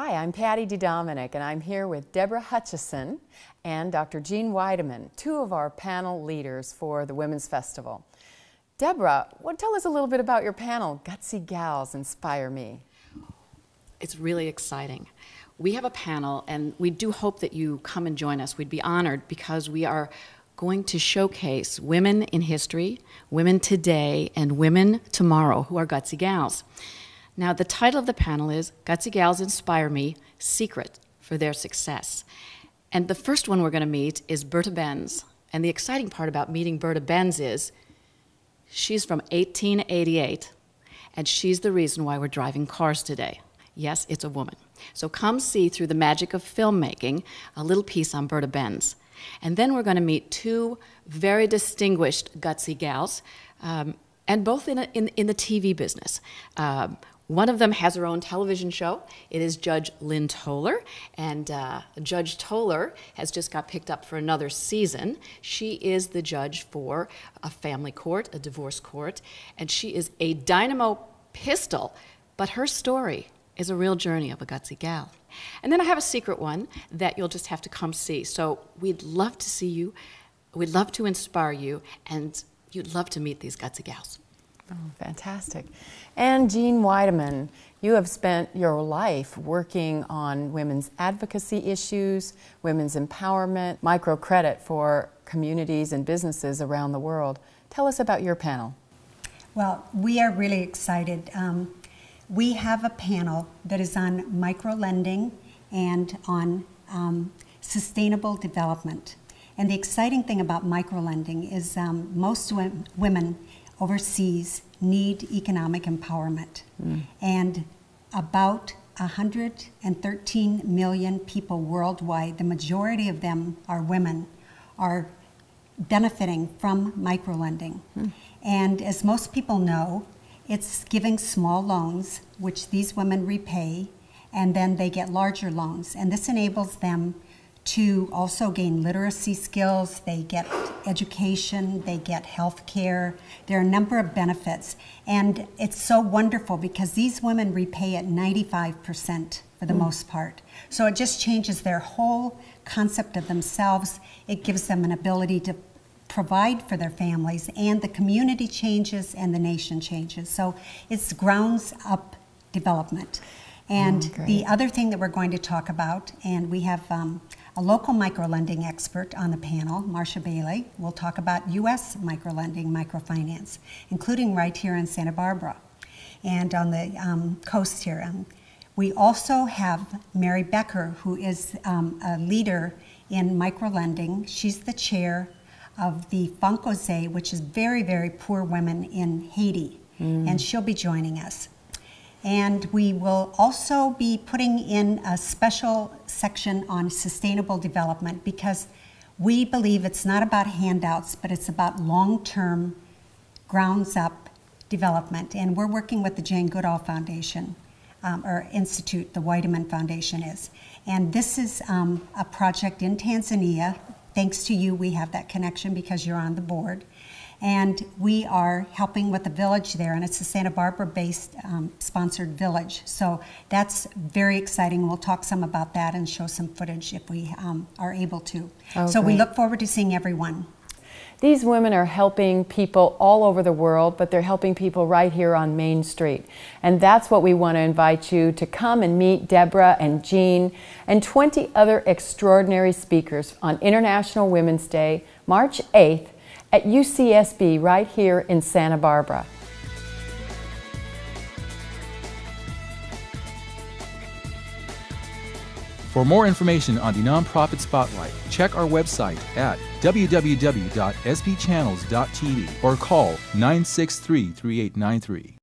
Hi, I'm Patty DeDominic, and I'm here with Deborah Hutchison and Dr. Jean Weidemann, two of our panel leaders for the Women's Festival. Deborah, tell us a little bit about your panel, Gutsy Gals Inspire Me. It's really exciting. We have a panel, and we do hope that you come and join us. We'd be honored because we are going to showcase women in history, women today, and women tomorrow who are gutsy gals. Now, the title of the panel is Gutsy Gals Inspire Me, Secret for Their Success. And the first one we're going to meet is Bertha Benz. And the exciting part about meeting Bertha Benz is she's from 1888, and she's the reason why we're driving cars today. Yes, it's a woman. So come see, through the magic of filmmaking, a little piece on Bertha Benz. And then we're going to meet two very distinguished gutsy gals, and both in the TV business. One of them has her own television show. It is Judge Lynn Toler, and Judge Toler has just got picked up for another season. She is the judge for a family court, a divorce court, and she is a dynamo pistol, but her story is a real journey of a gutsy gal. And then I have a secret one that you'll just have to come see. So we'd love to see you, we'd love to inspire you, and you'd love to meet these gutsy gals. Oh, fantastic. And Jean Weidemann, you have spent your life working on women's advocacy issues, women's empowerment, microcredit for communities and businesses around the world. Tell us about your panel. Well, we are really excited. We have a panel that is on micro-lending and on sustainable development. And the exciting thing about micro-lending is most women overseas need economic empowerment. And about 113 million people worldwide, the majority of them are women, are benefiting from microlending. And as most people know, it's giving small loans, which these women repay, and then they get larger loans. And this enables them to also gain literacy skills, they get education, they get health care. There are a number of benefits. And it's so wonderful because these women repay at 95% for the most part. So it just changes their whole concept of themselves. It gives them an ability to provide for their families, and the community changes and the nation changes. So it's grounds up development. And the other thing that we're going to talk about, and we have a local microlending expert on the panel, Marsha Bailey, will talk about U.S. microlending, microfinance, including right here in Santa Barbara and on the coast here. We also have Mary Becker, who is a leader in microlending. She's the chair of the FonCosé, which is very, very poor women in Haiti, and she'll be joining us. And we will also be putting in a special section on sustainable development because we believe it's not about handouts, but it's about long-term, grounds-up development. And we're working with the Jane Goodall Foundation, or Institute, the Weidemann Foundation is. And this is a project in Tanzania. Thanks to you, we have that connection because you're on the board. And we are helping with the village there, and it's a Santa Barbara-based sponsored village. So that's very exciting. We'll talk some about that and show some footage if we are able to. So we look forward to seeing everyone. These women are helping people all over the world, but they're helping people right here on Main Street. And that's what we want to invite you to come and meet Deborah and Jean and 20 other extraordinary speakers on International Women's Day, March 8th, at UCSB right here in Santa Barbara. For more information on the Nonprofit Spotlight, check our website at www.sbchannels.tv or call 963-3893.